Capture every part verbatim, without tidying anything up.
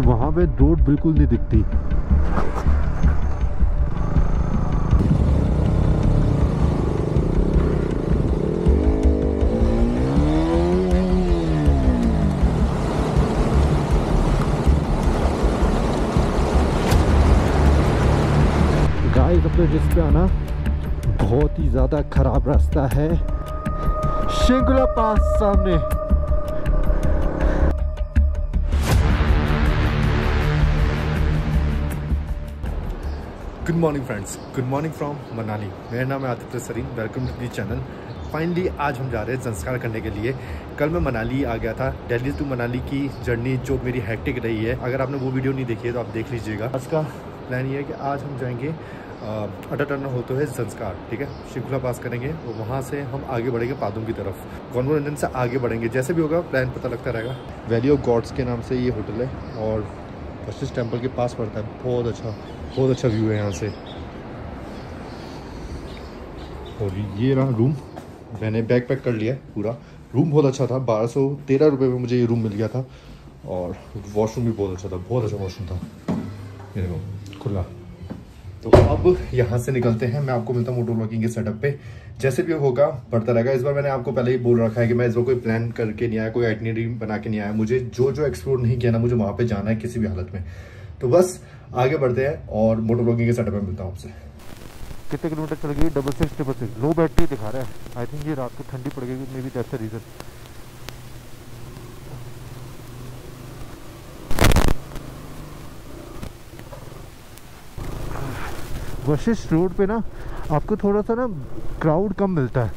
कि वहाँ पे रोड बिल्कुल नहीं दिखती। गाइस अपने जिसपे आना बहुत ही ज़्यादा ख़राब रास्ता है, शिंकुला पास सामने। Good morning friends, good morning from Manali. मेरा नाम है Atif Sarin, welcome to the channel. Finally आज हम जा रहे हैं ज़ंस्कार करने के लिए। कल मैं मनाली आ गया था। दिल्ली टू मनाली की जर्नी जो मेरी हैक्टिक रही है, अगर आपने वो वीडियो नहीं देखी है तो आप देख लीजिएगा। आज का प्लान ये है कि आज हम जाएंगे अटल टनल होते हुए ज़ंस्कार, ठीक है, शिंखुला पास करेंगे और वहाँ से हम आगे बढ़ेंगे पादुम की तरफ। कॉन्वोनेंट से आगे बढ़ेंगे, जैसे भी होगा प्लान पता लगता रहेगा। वैली ऑफ गॉड्स के नाम से ये होटल है और वशिष्ठ टेम्पल के पास पड़ता है। बहुत अच्छा बहुत अच्छा व्यू है यहाँ से। और ये रहा रूम, मैंने बैग पैक कर लिया पूरा। रूम बहुत अच्छा था, बारह सौ तेरह रुपये में मुझे ये रूम मिल गया था। और वॉशरूम भी बहुत अच्छा था, बहुत अच्छा वॉशरूम था, ये देखो खुला। तो अब यहाँ से निकलते हैं, मैं आपको मिलता हूँ मोटो ब्लॉगिंग के सेटअप पे। जैसे भी होगा बढ़ता रहेगा। इस बार मैंने आपको पहले ही बोल रखा है कि मैं इस बार कोई प्लान करके नहीं आया, कोई आइटनरी बना के नहीं आया। मुझे जो जो एक्सप्लोर नहीं किया ना, मुझे वहाँ पे जाना है किसी भी हालत में। तो बस आगे बढ़ते हैं और मोटो ब्लॉगिंग के सेटअप में मिलता हूँ आपसे। कितने किलोमीटर चल गई? Double six triple six. Low battery दिखा रहा है, आई थिंक ये रात को ठंडी पड़ गई maybe, that's the reason. Vashisht road पे ना आपको थोड़ा सा ना क्राउड कम मिलता है,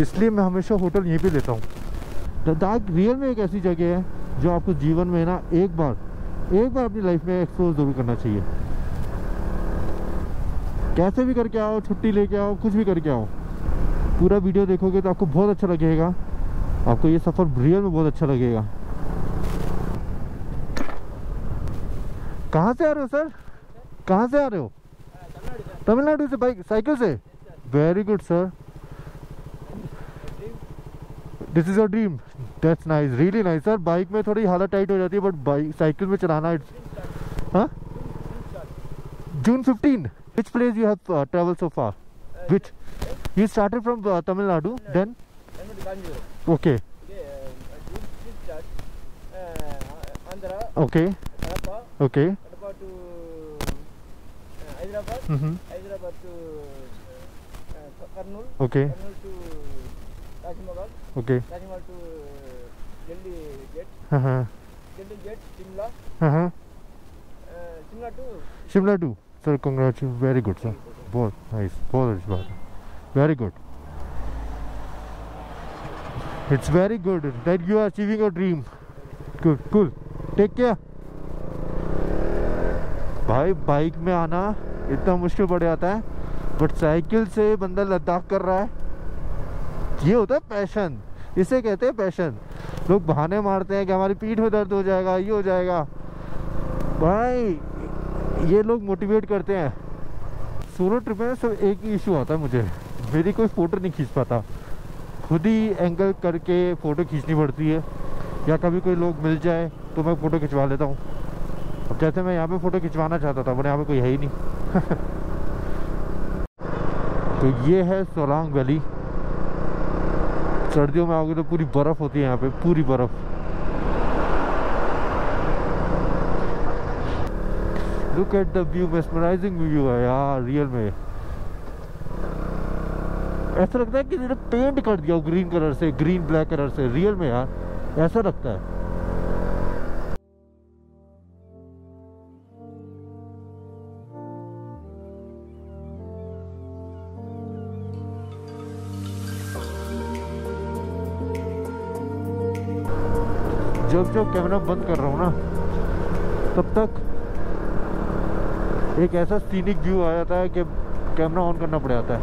इसलिए मैं हमेशा होटल यहीं पे लेता हूँ। लद्दाख रियल में एक ऐसी जगह है जो आपको जीवन में ना एक बार एक बार अपनी लाइफ में एक्सप्लोर ज़रूर करना चाहिए। कैसे भी करके आओ, छुट्टी लेके आओ, कुछ भी करके आओ, पूरा वीडियो देखोगे तो आपको बहुत अच्छा लगेगा। आपको ये सफ़र रियल में बहुत अच्छा लगेगा। कहाँ से आ रहे हो सर? कहाँ से आ रहे हो? तमिलनाडु से? बाइक साइकिल से? Very good sir, this is your dream, that's nice, really nice sir. Bike में थोड़ी हालत टाइट हो जाती है बट बाइक साइकिल में चलाना इट्स। हाँ, June fifteen. Which place you have travel so far? Which you started from Tamil Nadu then? Okay okay okay Hyderabad, mm-hmm. Hyderabad to uh, Karnool, okay. Karnool to Rajmahal, okay. Rajmahal to Delhi gate, uh-huh. Delhi gate, Shimla, uh-huh. uh, Shimla to Shimla to sir, congratulations, very good sir, both nice, both is very good. It's very good that you are achieving your dream. Good, cool. Take care. भाई bike में आना इतना मुश्किल पड़ जाता है but cycle से बंदा लद्दाख कर रहा है। ये होता है पैशन, इसे कहते हैं पैशन। लोग बहाने मारते हैं कि हमारी पीठ में दर्द हो जाएगा, ये हो जाएगा। भाई ये लोग मोटिवेट करते हैं। सोलो ट्रिप में सब एक ही इशू आता है मुझे, मेरी कोई फ़ोटो नहीं खींच पाता, खुद ही एंगल करके फ़ोटो खींचनी पड़ती है। या कभी कोई लोग मिल जाए तो मैं फ़ोटो खिंचवा लेता हूँ। अब जैसे मैं यहाँ पे फ़ोटो खिंचवाना चाहता था बट यहाँ पे कोई है ही नहीं। तो ये है सोलांग वैली। सर्दियों में आओगे तो पूरी बर्फ़ होती है यहाँ पे, पूरी बर्फ़। Look at the view, mesmerising view है यार रियल में। ऐसा लगता है कि जिन्हें पेंट कर दिया हो ग्रीन कलर से, ग्रीन ब्लैक कलर से, रियल में यार ऐसा लगता है। जब जब कैमरा बंद कर रहा हूँ ना तब तक एक ऐसा सीनिक व्यू आ जाता है कि कैमरा ऑन करना पड़ जाता है।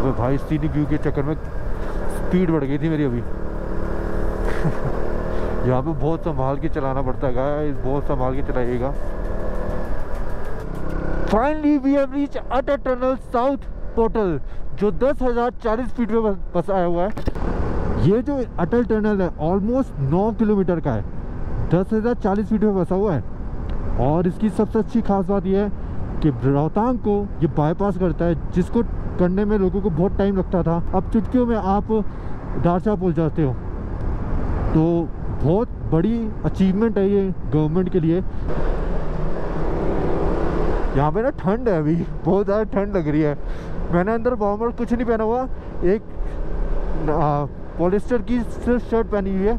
अबे भाई सीनिक व्यू के चक्कर में स्पीड बढ़ गई थी मेरी अभी। यहाँ पे बहुत संभाल के चलाना पड़ता है, बहुत संभाल के चलाइएगा। Finally we have reach Atal tunnel south portal जो दस हजार चालीस फीट में बसाया हुआ है। ये जो अटल टनल है ऑलमोस्ट नौ किलोमीटर का है, दस हज़ार चालीस फीट में बसा हुआ है। और इसकी सबसे अच्छी खास बात यह है कि रोहतांग को ये बाईपास करता है, जिसको करने में लोगों को बहुत टाइम लगता था। अब चुटकियों में आप दारचा पहुँच जाते हो, तो बहुत बड़ी अचीवमेंट है ये गवर्नमेंट के लिए। यहाँ पे ना ठंड है, अभी बहुत ज़्यादा ठंड लग रही है। मैंने अंदर वार्मर कुछ नहीं पहना हुआ, एक पॉलिस्टर की सिर्फ शर्ट पहनी हुई है।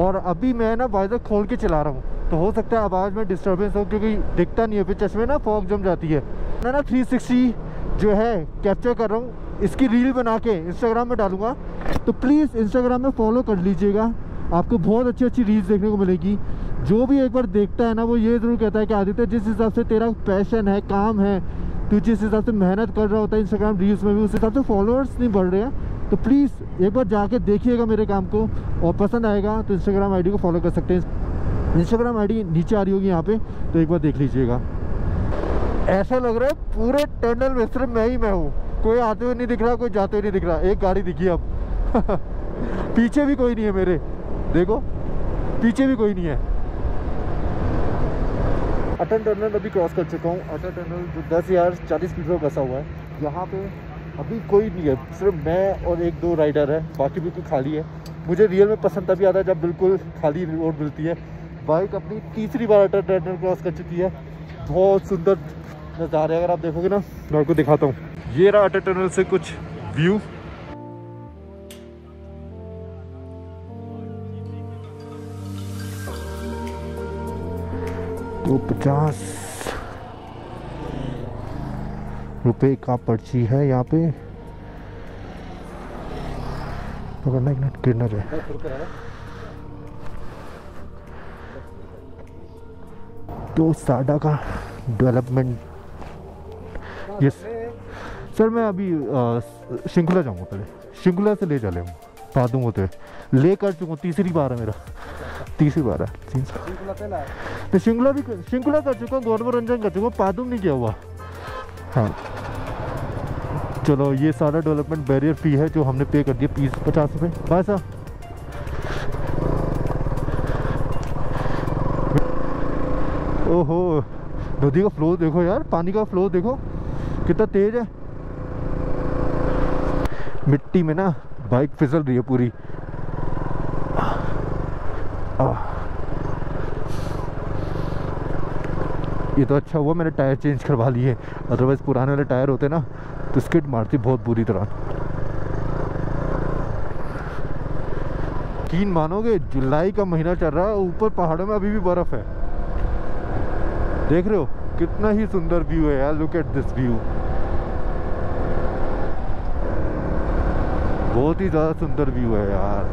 और अभी मैं ना वाइजर खोल के चला रहा हूँ, तो हो सकता है आवाज़ में डिस्टर्बेंस हो, क्योंकि दिखता नहीं है, फिर चश्मे ना फॉग जम जाती है। मैं ना थ्री सिक्सटी जो है कैप्चर कर रहा हूँ, इसकी रील बना के इंस्टाग्राम में डालूंगा, तो प्लीज़ इंस्टाग्राम में फॉलो कर लीजिएगा। आपको बहुत अच्छी अच्छी रील्स देखने को मिलेगी। जो भी एक बार देखता है ना, वो ये ज़रूर कहता है कि आदित्य, जिस हिसाब से तेरा पैशन है, काम है, तू जिस हिसाब से मेहनत कर रहा होता है इंस्टाग्राम रील्स में भी, उस हिसाब से फॉलोअर्स नहीं बढ़ रहे हैं। तो प्लीज़ एक बार जाके देखिएगा मेरे काम को, और पसंद आएगा तो इंस्टाग्राम आईडी को फॉलो कर सकते हैं। इंस्टाग्राम आईडी नीचे आ रही होगी यहाँ पर, तो एक बार देख लीजिएगा। ऐसा लग रहा है पूरे टनल में सिर्फ मैं ही मैं हूँ, कोई आते हुए नहीं दिख रहा, कोई जाते हुए नहीं दिख रहा। एक गाड़ी दिखी अब पीछे भी कोई नहीं है मेरे, देखो पीछे भी कोई नहीं है। अटल टनल अभी क्रॉस कर चुका हूँ। अटल टनल जो दस हज़ार चालीस फीट पर बसा हुआ है, यहाँ पे अभी कोई नहीं है, सिर्फ मैं और एक दो राइडर है, बाकी बिल्कुल खाली है। मुझे रियल में पसंद तभी आता है जब बिल्कुल खाली रोड मिलती है। बाइक अपनी तीसरी बार अटल टनल क्रॉस कर चुकी है। बहुत सुंदर नज़ारे, अगर आप देखोगे ना, मैं आपको दिखाता हूँ। ये रहा अटल टनल से कुछ व्यू। तो पचास रुपये का पर्ची है यहाँ पे, अगर ना एक मिनट गिरना चाहिए। तो साडा का डेवलपमेंट, यस सर। मैं अभी शिंखुला जाऊँगा, पहले शिंखुला से ले चले हूँ पादुम होते हुए, ले कर चुका हूँ। तीसरी बार है मेरा, तीसरी बार है। तीन सौ तो शिंखुला भी शिंखुला कर चुका हूँ, गौरवरंजन कर चुका हूँ, पादुम नहीं किया हुआ। हाँ चलो, ये सारा डेवलपमेंट बैरियर फी है जो हमने पे कर दिया, तीस पचास रुपये बस। ओहो, नदी का फ्लो देखो यार, पानी का फ्लो देखो कितना तेज है। मिट्टी में ना बाइक फिसल रही है पूरी। ये तो अच्छा हुआ मैंने टायर चेंज करवा लिए, अदरवाइज पुराने वाले टायर होते ना तो स्किड मारती बहुत बुरी तरह। यकीन मानोगे जुलाई का महीना चल रहा है, ऊपर पहाड़ों में अभी भी बर्फ है। देख रहे हो कितना ही सुंदर व्यू है यार, लुक एट दिस व्यू, बहुत ही ज़्यादा सुंदर व्यू है यार।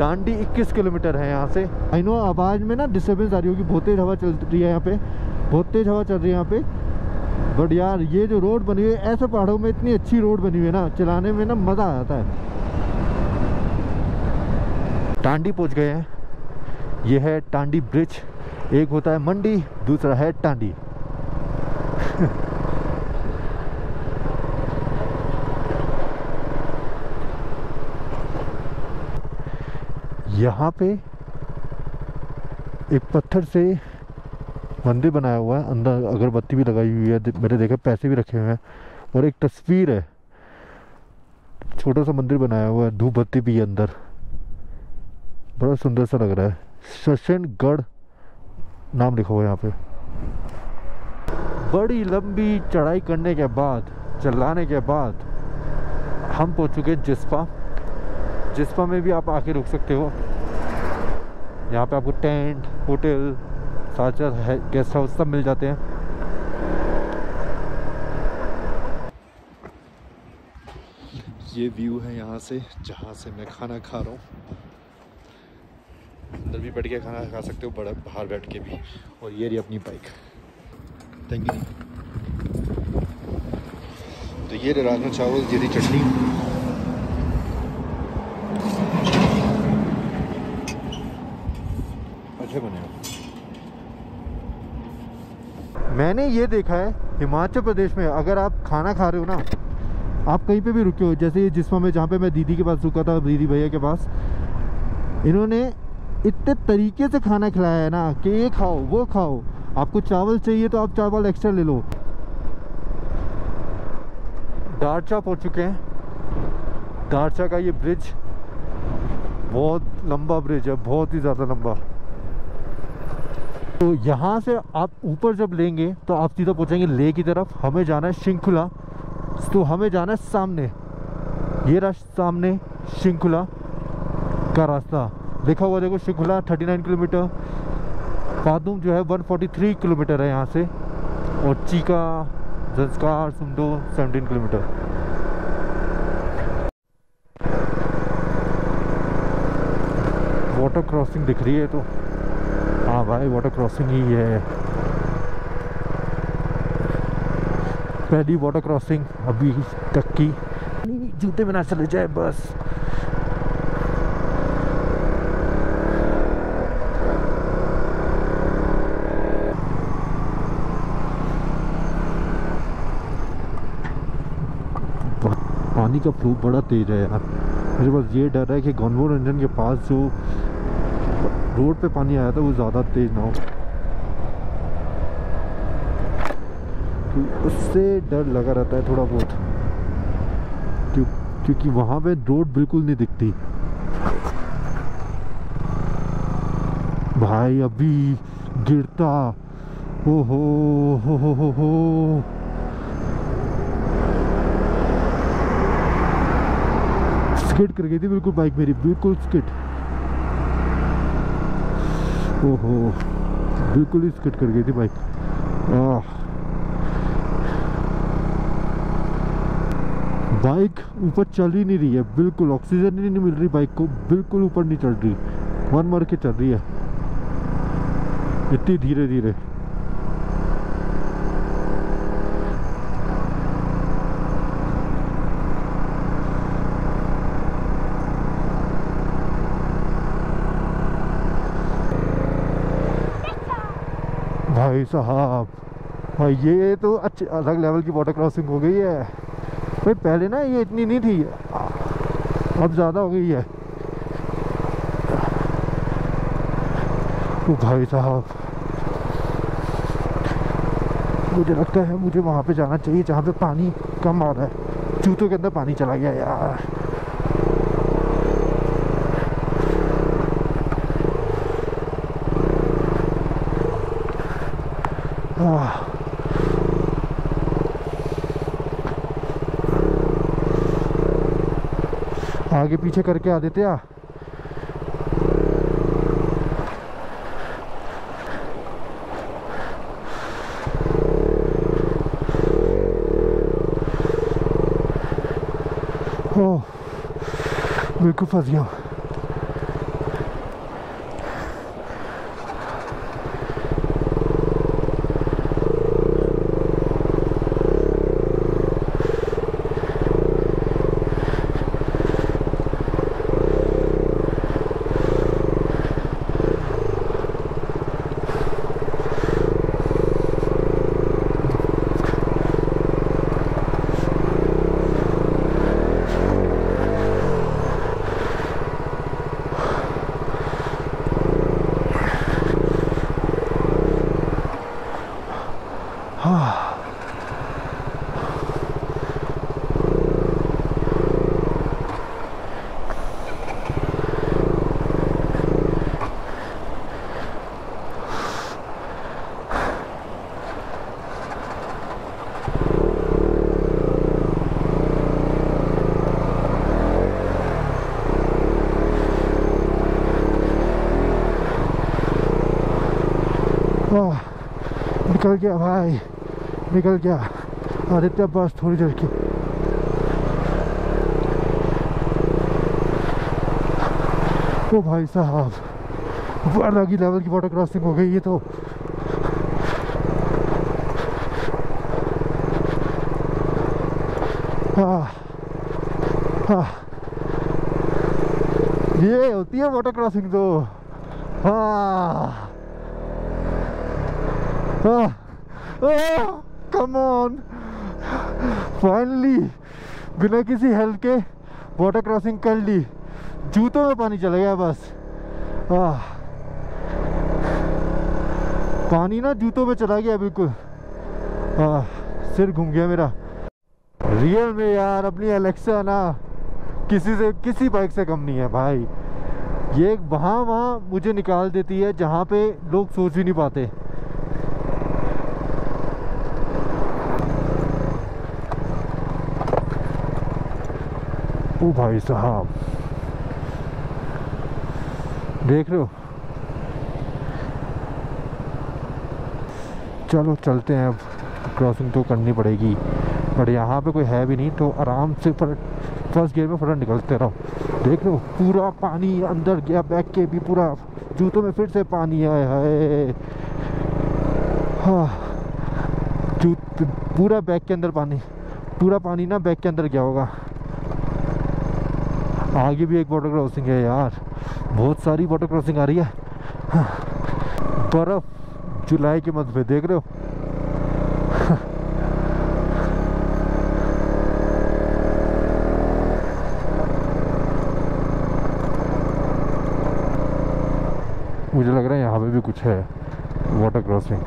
टांडी इक्कीस किलोमीटर है यहाँ से। आई नो आवाज़ में ना डिस्टर्बेंस आ रही होगी, बहुत तेज़ हवा चल रही है यहाँ पे, बहुत तेज़ हवा चल रही है यहाँ पे। बट यार ये जो रोड बनी हुई है, ऐसे पहाड़ों में इतनी अच्छी रोड बनी हुई है ना, चलाने में ना मज़ा आ जाता है। टांडी पहुँच गए हैं। ये है टांडी ब्रिज, एक होता है मंडी, दूसरा है टांडी यहाँ पे एक पत्थर से मंदिर बनाया हुआ है, अंदर अगरबत्ती भी लगाई हुई है, मैंने देखा पैसे भी रखे हुए हैं, और एक तस्वीर है, छोटा सा मंदिर बनाया हुआ है, धूप बत्ती भी है अंदर, बड़ा सुंदर सा लग रहा है। शशनगढ़ नाम लिखा हुआ है यहाँ पे। बड़ी लंबी चढ़ाई करने के बाद, चलाने के बाद हम पहुँच चुके हैं जिस्पा। जिस्पा में भी आप आके रुक सकते हो। यहाँ पे आपको टेंट, होटल, साथ है गेस्ट हाउस सब मिल जाते हैं। ये व्यू है यहाँ से, जहाँ से मैं खाना खा रहा हूँ। अंदर भी बैठ के खाना खा सकते हो, बड़ा बाहर बैठ के भी। और ये रही अपनी बाइक, थैंक यू। तो ये राजमा चावल, जीरी चटनी, बने। मैंने ये देखा है हिमाचल प्रदेश में, अगर आप खाना खा रहे हो ना, आप कहीं पे भी रुके हो, जैसे जिसमें मैं जहाँ पे मैं दीदी के पास रुका था, दीदी भैया के पास, इन्होंने इतने तरीके से खाना खिलाया है ना कि ये खाओ वो खाओ, आपको चावल चाहिए तो आप चावल एक्स्ट्रा ले लो। दारचा पहुंच चुके हैं। दारचा का ये ब्रिज बहुत लंबा ब्रिज है, बहुत ही ज़्यादा लंबा। तो यहाँ से आप ऊपर जब लेंगे तो आप सीधा पहुँचेंगे लेह की तरफ। हमें जाना है शिंखुला, तो हमें जाना है सामने, ये रास्ता सामने शिंखुला का रास्ता लिखा हुआ देखो। शिंखुला उनतालीस किलोमीटर, पादुम जो है एक सौ तैंतालीस किलोमीटर है यहाँ से, और चीका ज़ंस्कार सुमदो सत्रह किलोमीटर। वाटर क्रॉसिंग दिख रही है तो हाँ भाई वाटर क्रॉसिंग ही है, पहली वाटर क्रॉसिंग अभी तक की। जूते में ना चले जाए बस। पानी का फ्लो बड़ा तेज है यार, मेरे पास ये डर है कि गौनवो रंजन के पास जो रोड पे पानी आया था वो ज़्यादा तेज़ ना हो, तो उससे डर लगा रहता है थोड़ा बहुत, क्यों क्योंकि वहाँ पे रोड बिल्कुल नहीं दिखती भाई। अभी गिरता, ओ हो हो हो हो, हो। स्किड कर गई थी बिल्कुल बाइक मेरी, बिल्कुल स्किड, ओहो बिल्कुल ही स्किड कर गई थी बाइक। बाइक ऊपर चल ही नहीं रही है बिल्कुल, ऑक्सीजन ही नहीं मिल रही बाइक को, बिल्कुल ऊपर नहीं चढ़ रही, मन मर के चल रही है इतनी धीरे धीरे। भाई साहब भाई ये तो अच्छे अलग लेवल की वाटर क्रॉसिंग हो गई है भाई, पहले ना ये इतनी नहीं थी, अब ज़्यादा हो गई है। तो भाई साहब मुझे लगता है मुझे वहाँ पे जाना चाहिए जहाँ पे पानी कम आ रहा है। जूतों के अंदर पानी चला गया यार। आगे पीछे करके आदित्य, ओह बिल्कुल फंस गया। निकल गया भाई, निकल गया आदित्य, बस थोड़ी देर की। तो भाई साहब अलग ही लेवल की वाटर क्रॉसिंग हो गई ये तो। हाँ हाँ ये होती है वाटर क्रॉसिंग तो। हाँ Ah, ah, come on! Finally, बिना किसी हेल्प के वाटर क्रॉसिंग कर ली। जूतों में पानी चला गया बस, आह, पानी ना जूतों पे चला गया बिल्कुल, सिर घूम गया मेरा। रियल में यार अपनी एलेक्सा ना किसी से किसी बाइक से कम नहीं है भाई। ये वहाँ वहाँ मुझे निकाल देती है जहाँ पे लोग सोच भी नहीं पाते। ओ भाई साहब, देख रहे हो। चलो चलते हैं, अब क्रॉसिंग तो करनी पड़ेगी, बट यहाँ पे कोई है भी नहीं तो आराम से फर्स्ट गियर में फटाफट निकलते रहो। देख लो पूरा पानी अंदर गया, बैग के भी पूरा जूतों में फिर से पानी आया है। हाँ, जूत पूरा बैग के अंदर पानी, पूरा पानी ना बैग के अंदर गया होगा। आगे भी एक वाटर क्रॉसिंग है यार, बहुत सारी वाटर क्रॉसिंग आ रही है। हाँ, बर्फ जुलाई के मंथ में देख रहे हो। मुझे लग रहा है यहाँ पे भी कुछ है वाटर क्रॉसिंग।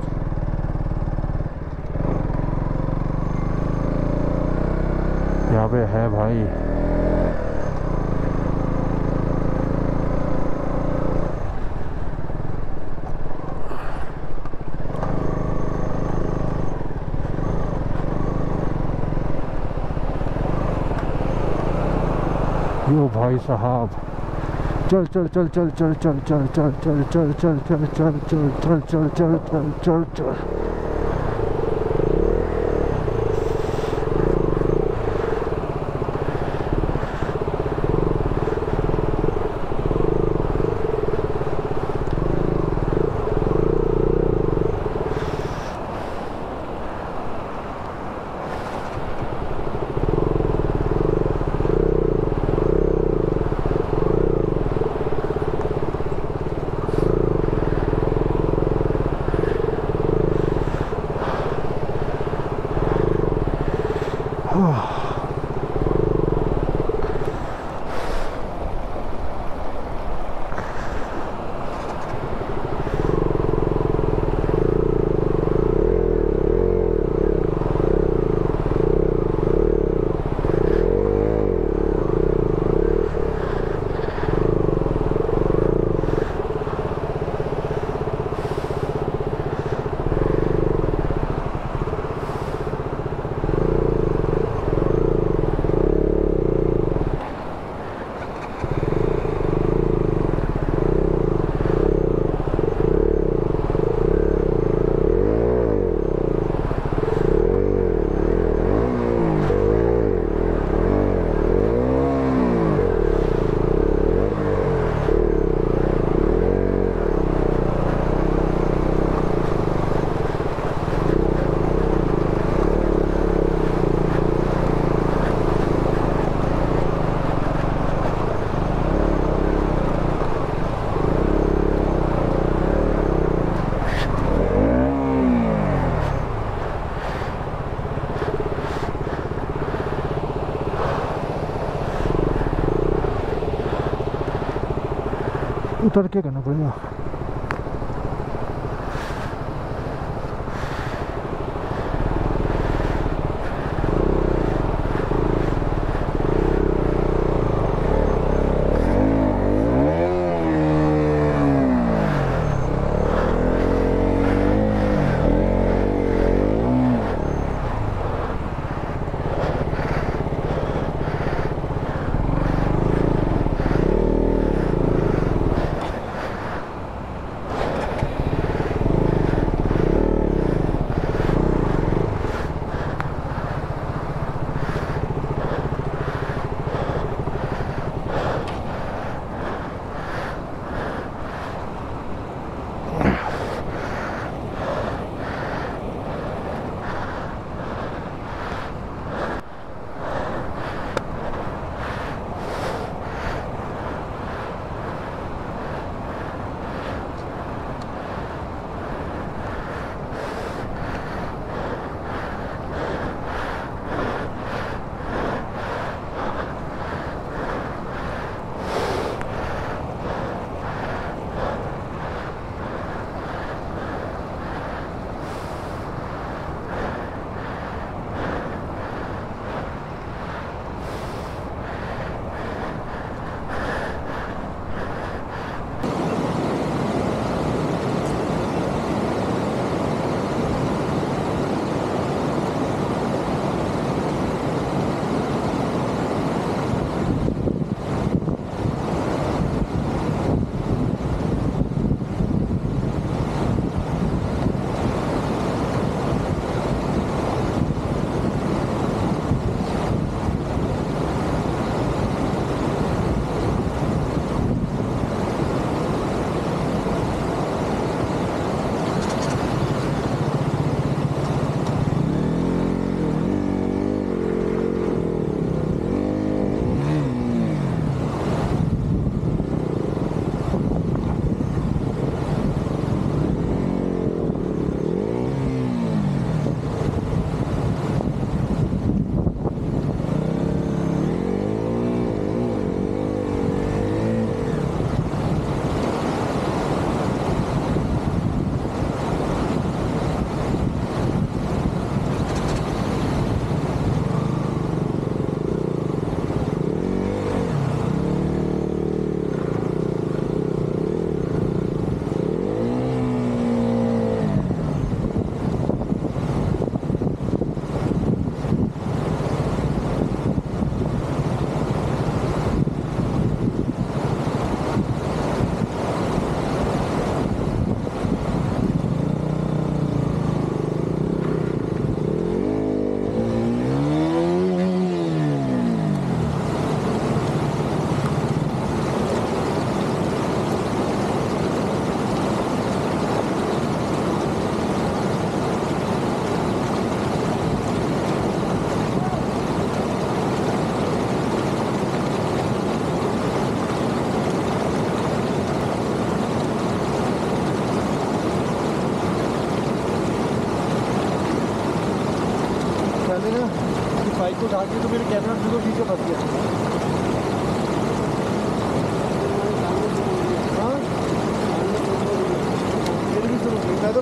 यहाँ पे है भाई, यो भाई साहब, चल चल चल चल चल चल चल चल चल चल चल चल चल चल चल चल चल चल चल चल। उतर के करना पड़ेगा।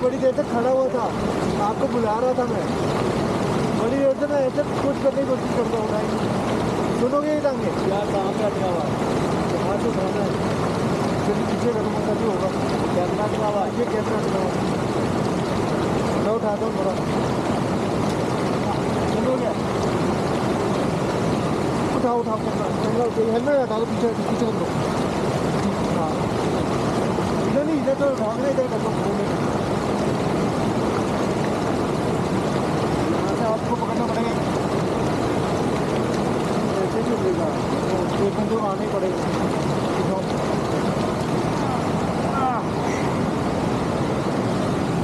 बड़ी देर तक खड़ा हुआ था, आपको बुला रहा था मैं, बड़ी देर से मैं ऐसे कुछ करने की कोशिश करता हूँ भाई, सुनोगे ही तांगे यार कहाँ से अटका हुआ है, वहाँ से भागना है, फिर पीछे रखना भी होगा, कैमरा अटका हुआ है, ये कैमरा अटका हुआ है, मैं उठाता हूँ थोड़ा, सुनोगे उठाओ उठाओ कैमरा, हेलमेट हटा दो पीछे पीछे कर दो, नहीं इधर तो भाग नहीं देगा तो यहाँ से आपको पकड़ना पड़ेगा, ऐसे ही होगा, एक दो आने ही पड़ेगा,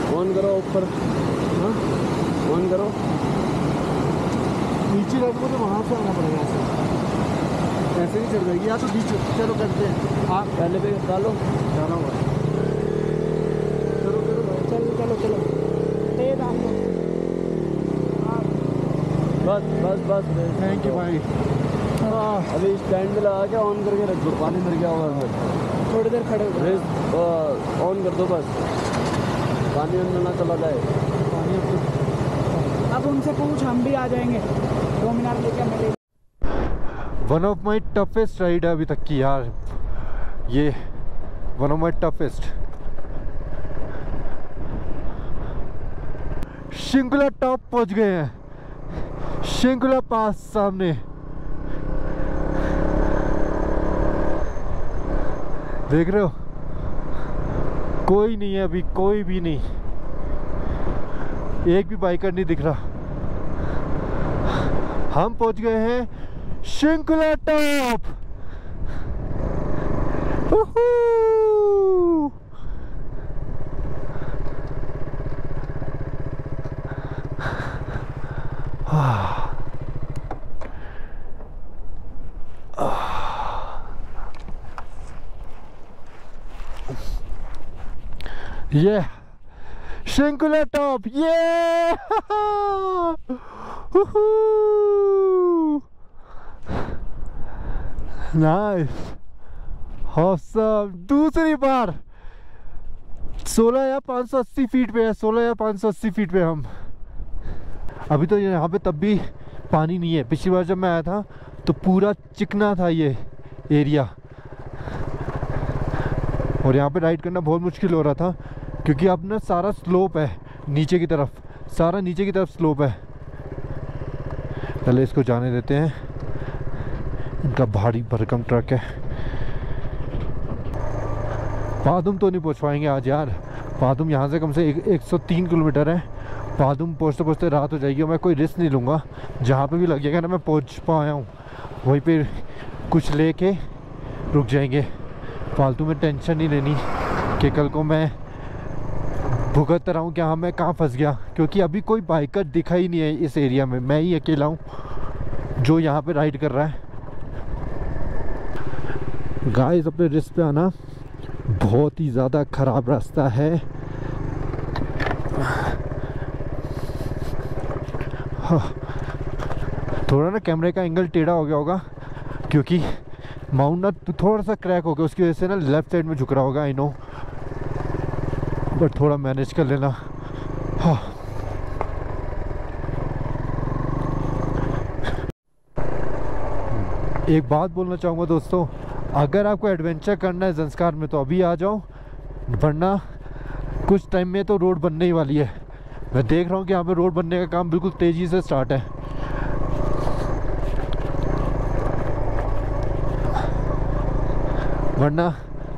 फोन करो ऊपर, हाँ फोन करो, नीचे रखो तो वहाँ से आना पड़ेगा, ऐसे ही चल जाएगी या तो बीच, चलो करते हैं आप पहले पे डालो जाना हुआ है, चलो चलो तेज आगे बस बस बस, थैंक यू भाई, अभी स्टैंड लगा के ऑन करके रख दो, पानी भर गया होगा अंदर, थोड़ी देर खड़े हो, ऑन कर दो बस, पानी अंदर ना चला जाए, पानी अब उनसे पूछ हम भी आ जाएंगे, दो मीनार लेके मिलेंगे। One of my toughest ride है अभी तक की यार, ये one of my toughest. Shinkula top पहुंच गए हैं, शिंकुला पास सामने, देख रहे हो कोई नहीं है अभी, कोई भी नहीं, एक भी बाइकर नहीं दिख रहा, हम पहुंच गए हैं शिंकुला टॉप, ये शिंकुला टॉप, ये नाइस ऑसम, दूसरी बार सोलह या पाँच सौ अस्सी फीट पे है, सोलह या पाँच सौ अस्सी फीट पे हम अभी, तो यहाँ पे तब भी पानी नहीं है, पिछली बार जब मैं आया था तो पूरा चिकना था ये एरिया, और यहाँ पे राइड करना बहुत मुश्किल हो रहा था क्योंकि अब ना सारा स्लोप है नीचे की तरफ, सारा नीचे की तरफ स्लोप है, पहले इसको जाने देते हैं, इनका भारी भरकम ट्रक है, पादुम तो नहीं पहुँच पाएंगे आज यार, पादुम यहाँ से कम से एक सौ तीन किलोमीटर है, पादुम पहुँचते पहुँचते रात हो जाएगी, और मैं कोई रिस्क नहीं लूँगा, जहाँ पे भी लगेगा ना मैं पहुँच पाया हूँ वहीं पर कुछ ले के रुक जाएंगे, फालतू में टेंशन नहीं लेनी कि कल को मैं भुगत रहा हूँ कि हाँ मैं कहाँ फंस गया, क्योंकि अभी कोई बाइकर दिखा ही नहीं है इस एरिया में, मैं ही अकेला हूँ जो यहाँ पे राइड कर रहा है। गाइस अपने रिस्क पे आना, बहुत ही ज़्यादा ख़राब रास्ता है, थोड़ा ना कैमरे का एंगल टेढ़ा हो गया होगा क्योंकि माउंट ना थोड़ा सा क्रैक हो गया, उसकी वजह से ना लेफ़्ट साइड में झुक रहा होगा, आई नो, बट थोड़ा मैनेज कर लेना। हाँ एक बात बोलना चाहूँगा दोस्तों, अगर आपको एडवेंचर करना है ज़ंस्कार में तो अभी आ जाओ, वरना कुछ टाइम में तो रोड बनने ही वाली है, मैं देख रहा हूँ कि यहाँ पे रोड बनने का काम बिल्कुल तेज़ी से स्टार्ट है, वरना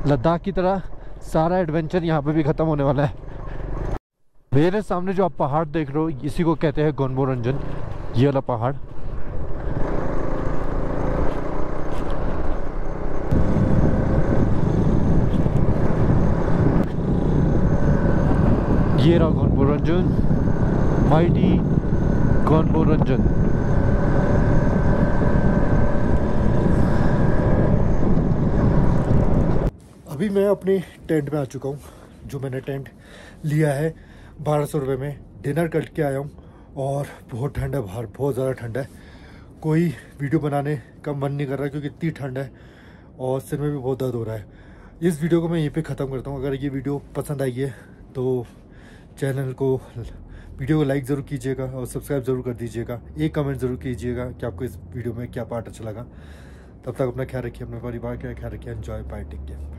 लद्दाख की तरह सारा एडवेंचर यहाँ पे भी ख़त्म होने वाला है। मेरे सामने जो आप पहाड़ देख रहे हो इसी को कहते हैं गोनबोरंजन, ये वाला पहाड़, ये रहा गोनबोरंजन, माइटी गोनबोरंजन। अभी मैं अपने टेंट में आ चुका हूँ, जो मैंने टेंट लिया है बारह सौ रुपये में, डिनर करके आया हूँ, और बहुत ठंड है बाहर, बहुत ज़्यादा ठंड है, कोई वीडियो बनाने का मन नहीं कर रहा क्योंकि इतनी ठंड है, और सिर में भी बहुत दर्द हो रहा है। इस वीडियो को मैं यहीं पे ख़त्म करता हूँ, अगर ये वीडियो पसंद आई है तो चैनल को, वीडियो को लाइक ज़रूर कीजिएगा और सब्सक्राइब ज़रूर कर दीजिएगा। एक कमेंट ज़रूर कीजिएगा कि आपको इस वीडियो में क्या पार्ट अच्छा लगा। तब तक अपना ख्याल रखिए, अपने परिवार का ख्याल रखिए। Enjoy, bye, take care.